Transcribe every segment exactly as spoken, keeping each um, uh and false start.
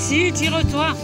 Si, tire-toi.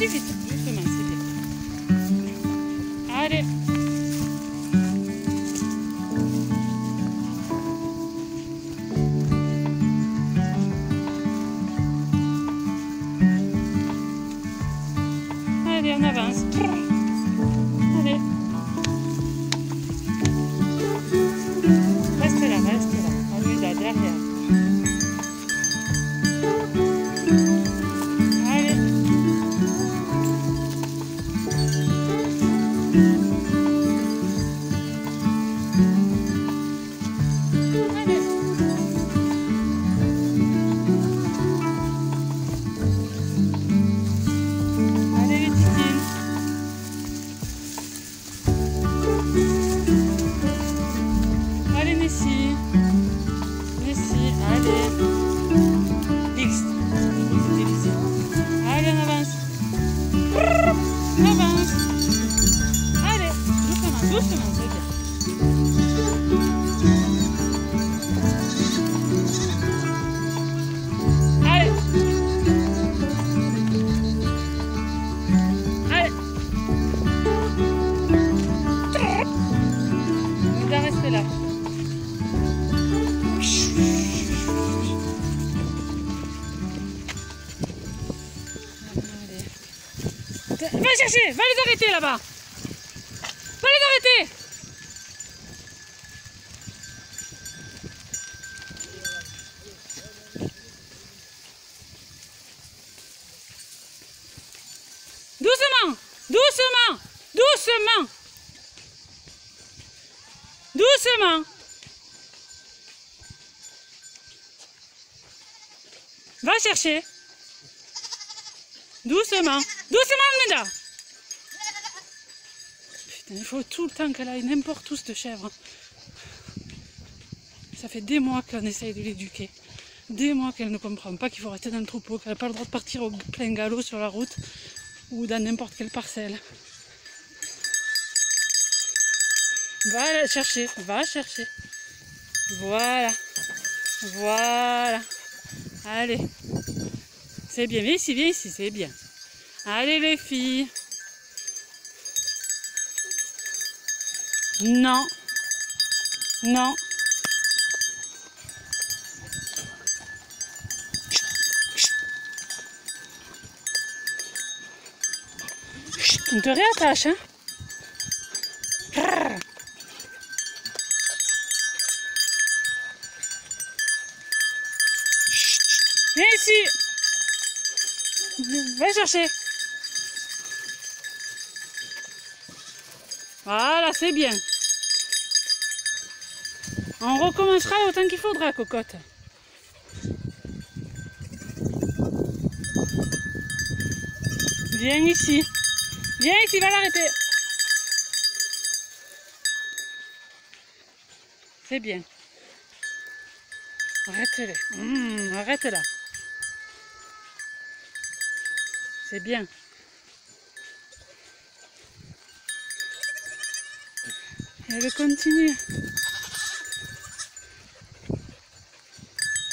Vite, justement, c'était. Allez. Allez, on avance. Allez. Reste là, reste là. On lui va derrière. Va chercher, va les arrêter là-bas. Va les arrêter. Doucement, doucement, doucement. Doucement. Va chercher. Doucement. Doucement, Amanda. Putain, il faut tout le temps qu'elle aille n'importe où, cette chèvre. Ça fait des mois qu'on essaye de l'éduquer. Des mois qu'elle ne comprend pas qu'il faut rester dans le troupeau, qu'elle n'a pas le droit de partir au plein galop sur la route ou dans n'importe quelle parcelle. Va la chercher, va chercher. Voilà. Voilà. Allez. C'est bien, viens ici, viens ici, c'est bien. Allez les filles. Non. Non. Chut, chut. Chut, tu te réattaches, hein? Prrr. Chut, chut. Viens ici. Va chercher. Voilà, c'est bien. On recommencera autant qu'il faudra, cocotte. Viens ici. Viens ici, va l'arrêter. C'est bien. Arrête-les. Mmh, arrête-la. C'est bien. Elle continue.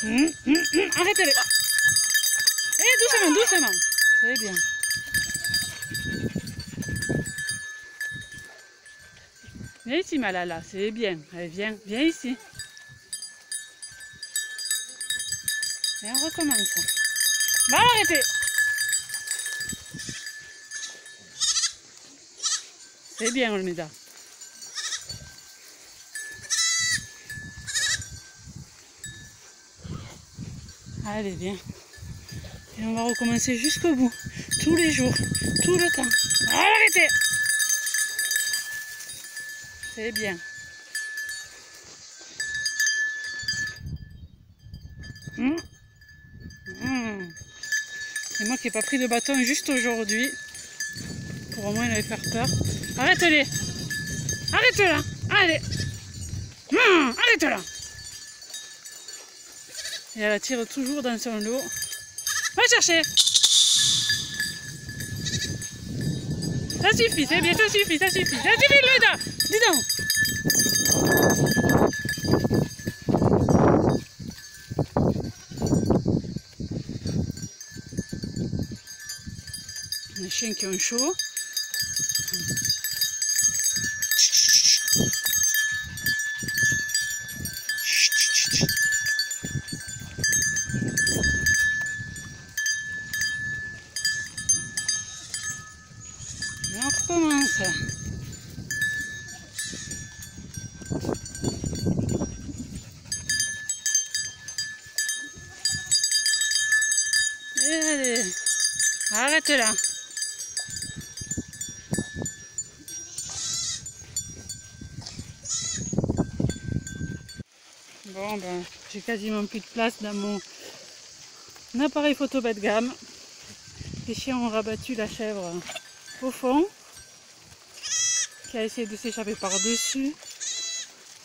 Mmh, mmh, mmh, arrêtez-les. Eh, doucement, doucement. C'est bien. Viens ici, Malala. C'est bien. Allez, viens, viens ici. Et on recommence. Va l'arrêter. C'est bien, Olmeda. Allez, viens. Et on va recommencer jusqu'au bout. Tous les jours, tout le temps. Voilà, arrêtez. C'est bien. Mmh. Mmh. C'est moi qui n'ai pas pris de bâton juste aujourd'hui. Pour au moins les faire peur. Arrête-les. Arrête-la. Allez. Mmh. Arrête-la. Et elle tire toujours dans son lot. Va chercher. Ça suffit, c'est bien, ça suffit, ça suffit. Ça suffit, Leda. Dis donc. Les chiens qui ont chaud. Arrête-la. Bon ben, j'ai quasiment plus de place dans mon appareil photo bas de gamme. Les chiens ont rabattu la chèvre au fond, qui a essayé de s'échapper par-dessus.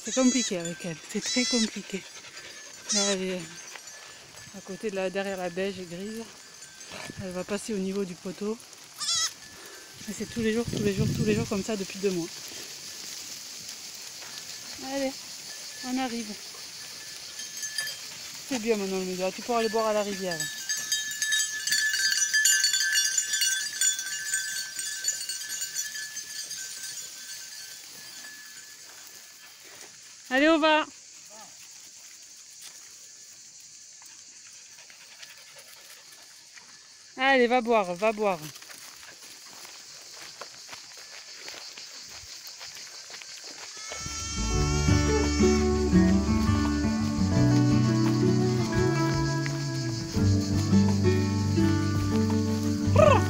C'est compliqué avec elle, c'est très compliqué. Là, elle est à côté de la, derrière la beige et grise. Elle va passer au niveau du poteau. Et c'est tous les jours, tous les jours, tous les jours comme ça depuis deux mois. Allez, on arrive. C'est bien mon Olmeda, tu pourras aller boire à la rivière. Allez, on va. Allez, va boire, va boire. Hein? Oh,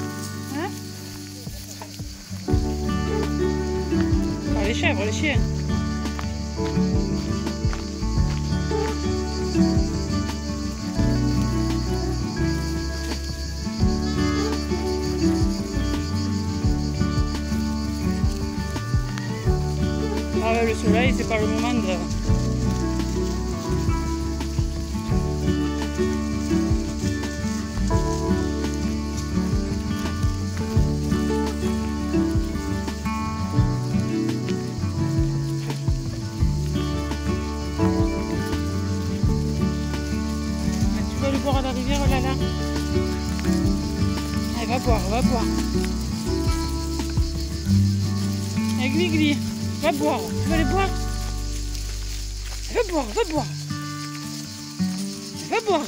les chèvres, les chiens. Le soleil, c'est pas le moment de... Tu vas le boire à la rivière, oh là là. Allez, va boire, va boire. Allez, gli gli. Va boire, tu vas aller boire. Va boire, va boire. Va boire.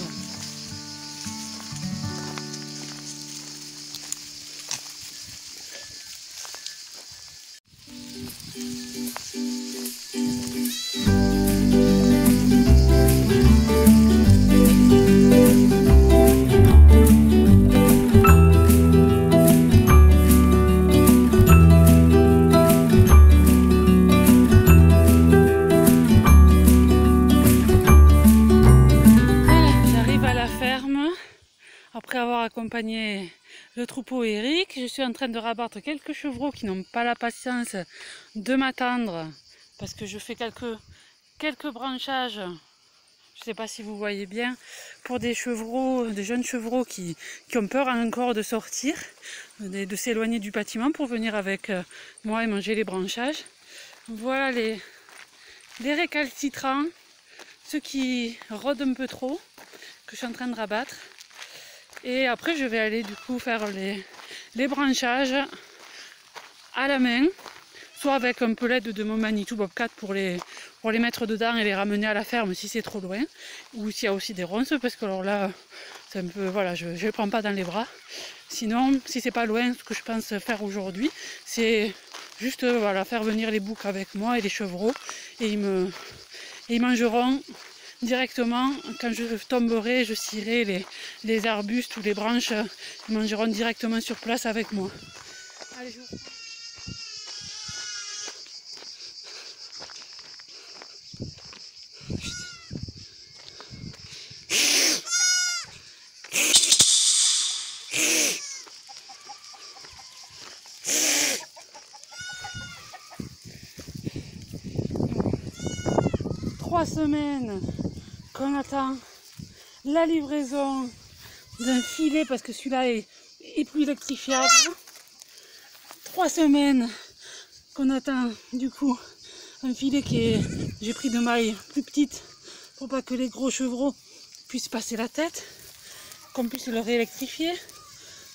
accompagner le troupeau Eric. Je suis en train de rabattre quelques chevreaux qui n'ont pas la patience de m'attendre parce que je fais quelques, quelques branchages. Je ne sais pas si vous voyez bien, pour des chevreaux, des jeunes chevreaux qui, qui ont peur encore de sortir, de, de s'éloigner du bâtiment pour venir avec moi et manger les branchages. Voilà les, les récalcitrants, ceux qui rôdent un peu trop, que je suis en train de rabattre. Et après je vais aller du coup faire les, les branchages à la main, soit avec un peu l'aide de mon Manitou Bobcat pour les, pour les mettre dedans et les ramener à la ferme si c'est trop loin, ou s'il y a aussi des ronces, parce que alors là c'est un peu, voilà, je ne les prends pas dans les bras. Sinon, si c'est pas loin, ce que je pense faire aujourd'hui, c'est juste, voilà, faire venir les boucs avec moi et les chevreaux, et ils me et ils mangeront directement, quand je tomberai, je scierai les, les arbustes ou les branches, ils mangeront directement sur place avec moi. Allez, je vous... Trois semaines qu'on attend la livraison d'un filet, parce que celui-là est, est plus électrifiable. Trois semaines qu'on attend du coup un filet qui est, j'ai pris de mailles plus petites pour pas que les gros chevreaux puissent passer la tête, qu'on puisse le réélectrifier,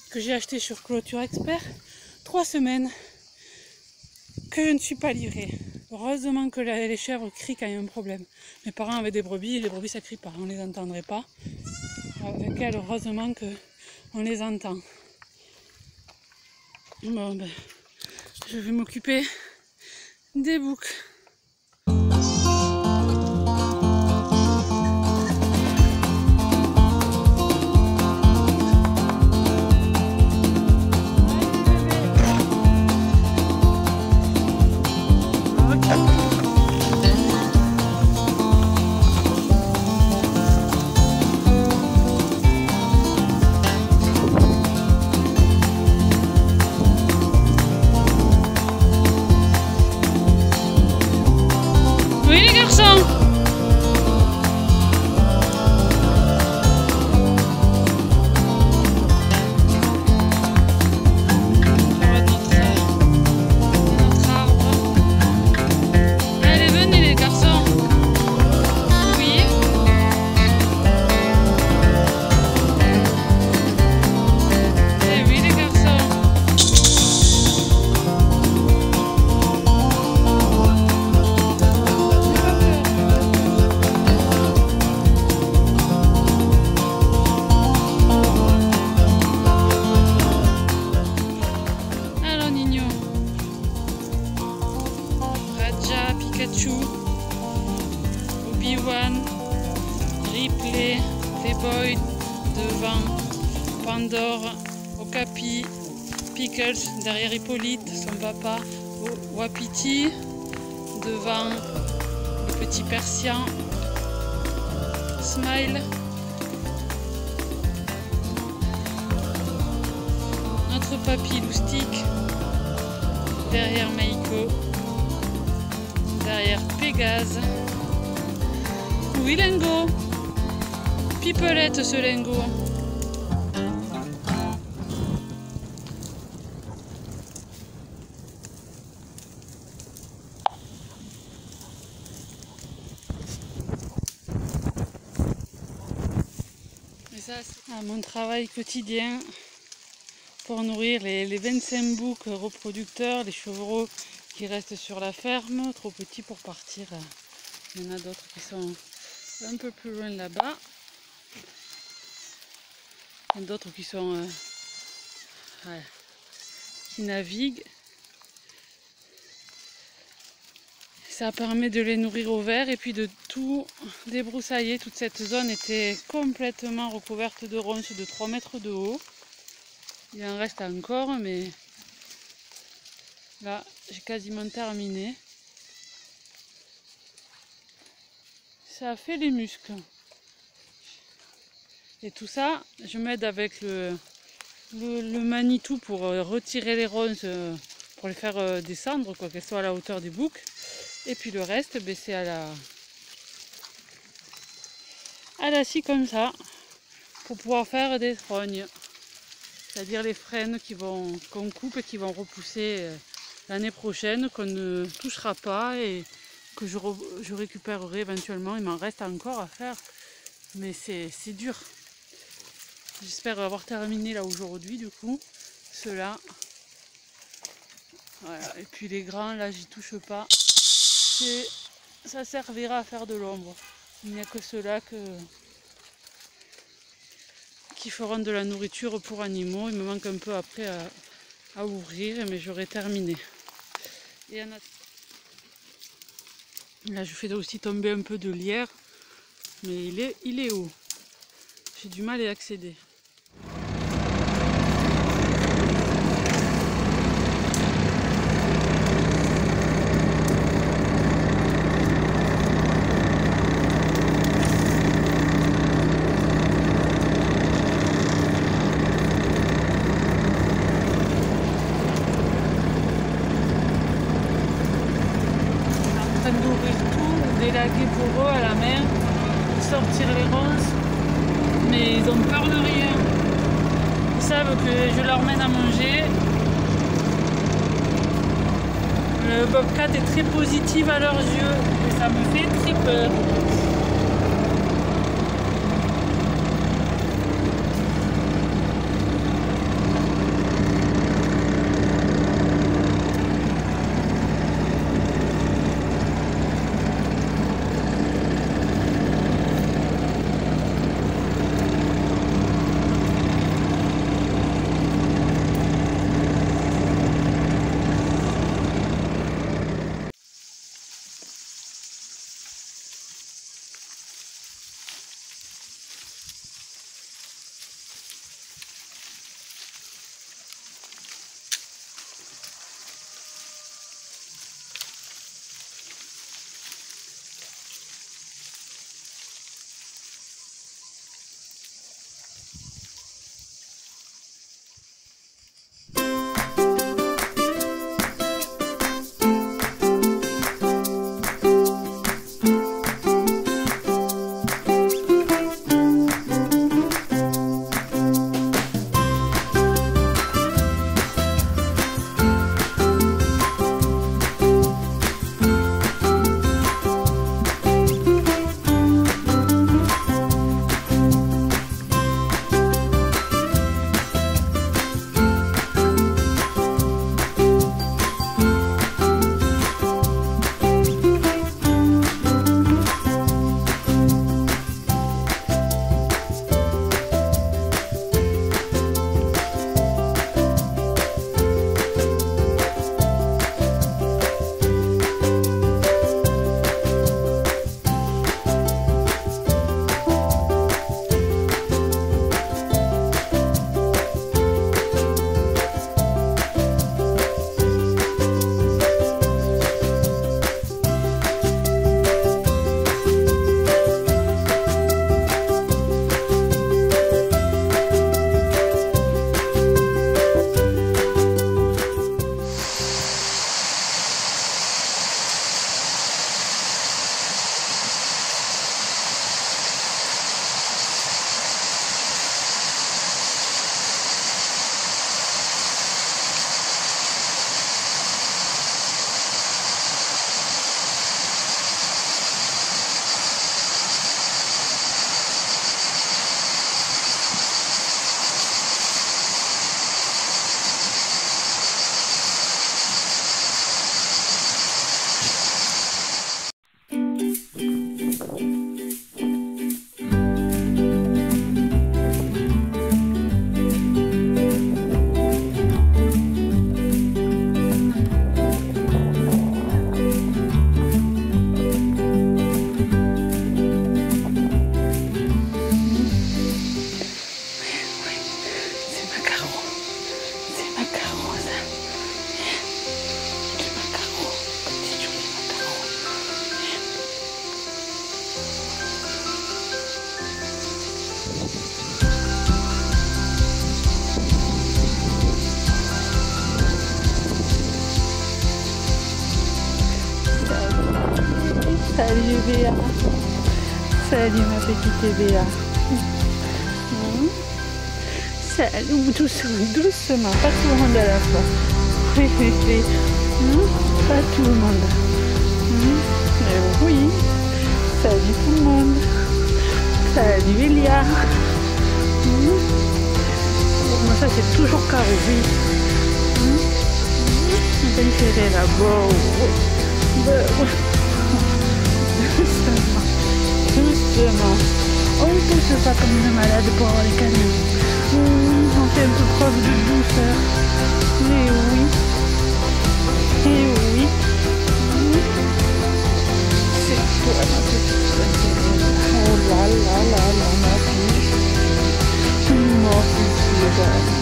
que j'ai acheté sur Clôture Expert. Trois semaines que je ne suis pas livrée. Heureusement que les chèvres crient quand il y a un problème. Mes parents avaient des brebis, les brebis ça crie pas, on les entendrait pas. Avec elles, heureusement qu'on les entend. Bon ben, je vais m'occuper des boucs. Boy, devant, Pandore, Okapi, Pickles, derrière Hippolyte, son papa, Wapiti, devant le petit Persian, Smile, notre papy Loustique, derrière Meiko, derrière Pégase, Willingo, Pipelette ce lingot. Et ça, c'est mon travail quotidien pour nourrir les, les vingt-cinq boucs reproducteurs, les chevreaux qui restent sur la ferme, trop petits pour partir. Il y en a d'autres qui sont un peu plus loin là-bas. D'autres qui sont euh, voilà, qui naviguent. Ça permet de les nourrir au vert et puis de tout débroussailler. Toute cette zone était complètement recouverte de ronces de trois mètres de haut. Il en reste encore, mais là j'ai quasiment terminé. Ça a fait les muscles. Et tout ça, je m'aide avec le, le, le Manitou pour euh, retirer les ronces, euh, pour les faire euh, descendre, quoi, qu'elles soient à la hauteur du bouc. Et puis le reste, ben, c'est à la... à la scie comme ça, pour pouvoir faire des trognes. C'est-à-dire les frênes qui vont, qu'on coupe et qui vont repousser euh, l'année prochaine, qu'on ne touchera pas et que je, je récupérerai éventuellement. Il m'en reste encore à faire, mais c'est dur. J'espère avoir terminé là aujourd'hui, du coup, ceux-là. Voilà. Et puis les grands, là, j'y touche pas. Ça servira à faire de l'ombre. Il n'y a que ceux-là que... qui feront de la nourriture pour animaux. Il me manque un peu après à, à ouvrir, mais j'aurai terminé. Et en a... Là, je fais aussi tomber un peu de lierre, mais il est, il est haut. J'ai du mal à y accéder. Délaguer pour eux à la main, sortir les ronces, mais ils ont peur de rien. Ils savent que je leur mène à manger. Le bobcat est très positif à leurs yeux et ça me fait très peur. Salut Béa. Salut ma petite Béa. Salut, doucement, doucement, pas tout le monde à la fois. Oui, oui, oui. Pas tout le monde. Mais oui. Salut tout le monde. Salut Elia. Moi ça c'est toujours carré. On va tirer là-bas. Justement, justement, on ne pousse pas comme une malade pour avoir les canines. Mmh, on fait un peu preuve de douceur. Et oui, et oui, c'est toi ma petite soeur. Oh là là là là, ma fille, ma fille, ma fille.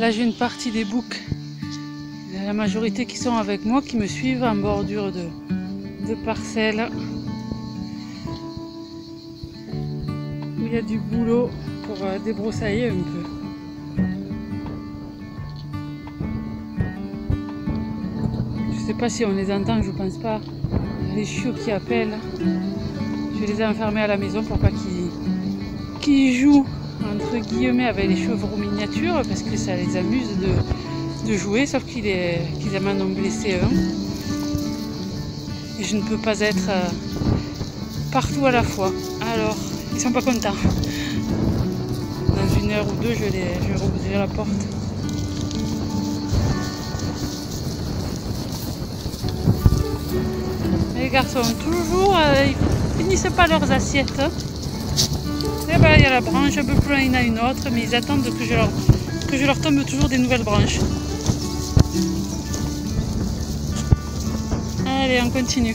Là j'ai une partie des boucs, la majorité qui sont avec moi, qui me suivent en bordure de, de parcelles où il y a du boulot pour débroussailler un peu. Je sais pas si on les entend, je pense pas. Il y a les chiots qui appellent. Je vais les enfermer à la maison pour pas qu'ils qu'ils jouent entre guillemets avec les chevrons miniatures, parce que ça les amuse de, de jouer, sauf qu'ils qu'ils aiment en blesser un, et je ne peux pas être partout à la fois, alors ils sont pas contents. Dans une heure ou deux je, les, je vais rouvrir la porte. Les garçons toujours euh, ils finissent pas leurs assiettes. Eh ben, il y a la branche, un peu plus loin il y en a une autre, mais ils attendent que je leur, que je leur tombe toujours des nouvelles branches. Allez, on continue.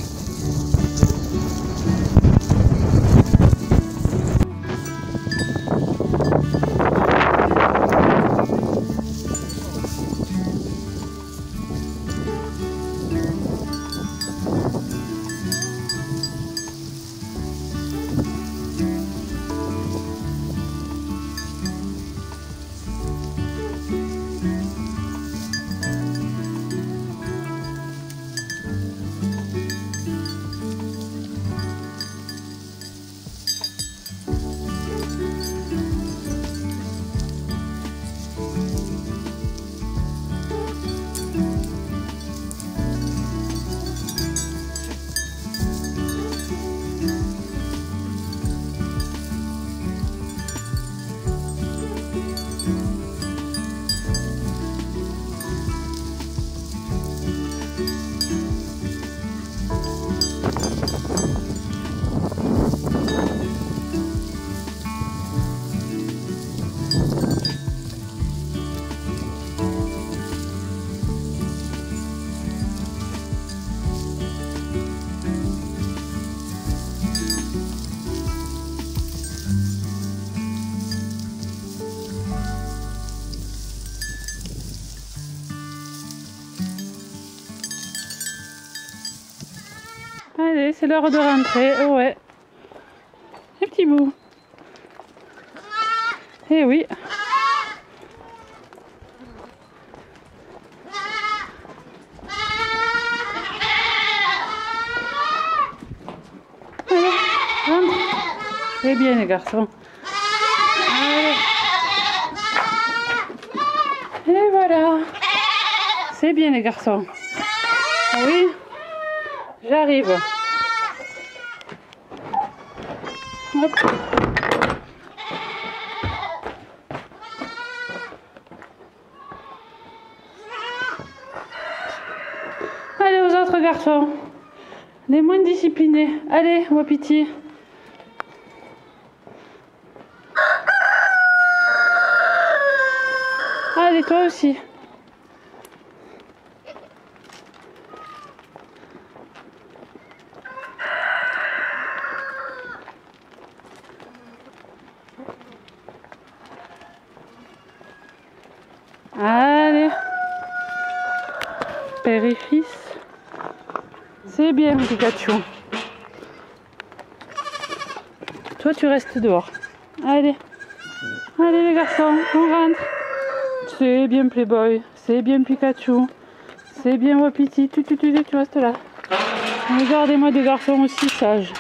rentrer, c'est l'heure de rentrer, oh ouais. Les petits bouts. Eh oui. Allez, rentre. C'est bien les garçons. Allez. Et voilà. C'est bien les garçons. Oui. J'arrive. Hop. Allez aux autres garçons, les moins disciplinés. Allez, Wapiti. Allez, toi aussi. Allez, père et fils, c'est bien Pikachu. Toi tu restes dehors. Allez, allez les garçons, on rentre. C'est bien Playboy, c'est bien Pikachu, c'est bien Wapiti, tu, tu, tu, tu, tu restes là. Regardez-moi des garçons aussi sages.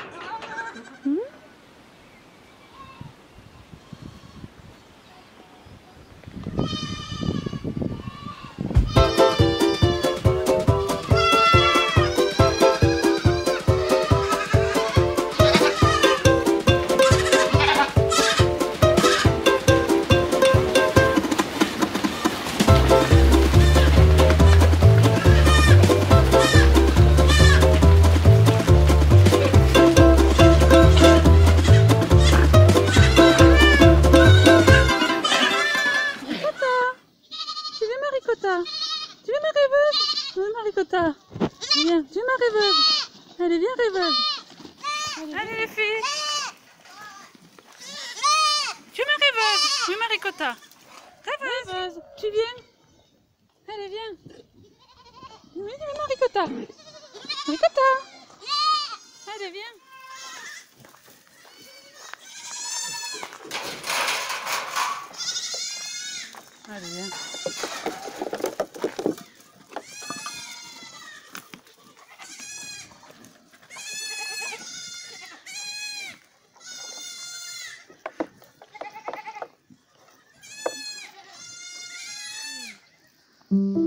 Tu es ma rêveuse? Oui, Maricota. Viens, tu es ma rêveuse. Allez, viens, rêveuse. Allez, allez les filles. Tu es ma rêveuse? Oui, Maricota. Rêveuse. Rêveuse. Tu viens? Allez, viens. Oui, tu es Maricota. Maricota. Allez, viens. Allez, viens. Thank you.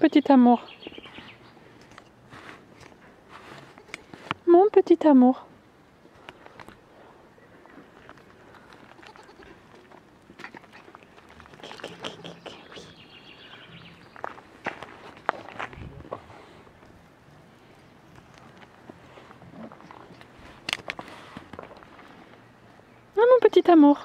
mon petit amour. Mon petit amour. Ah, mon petit amour.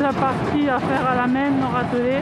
La partie à faire à la main, nous rappeler.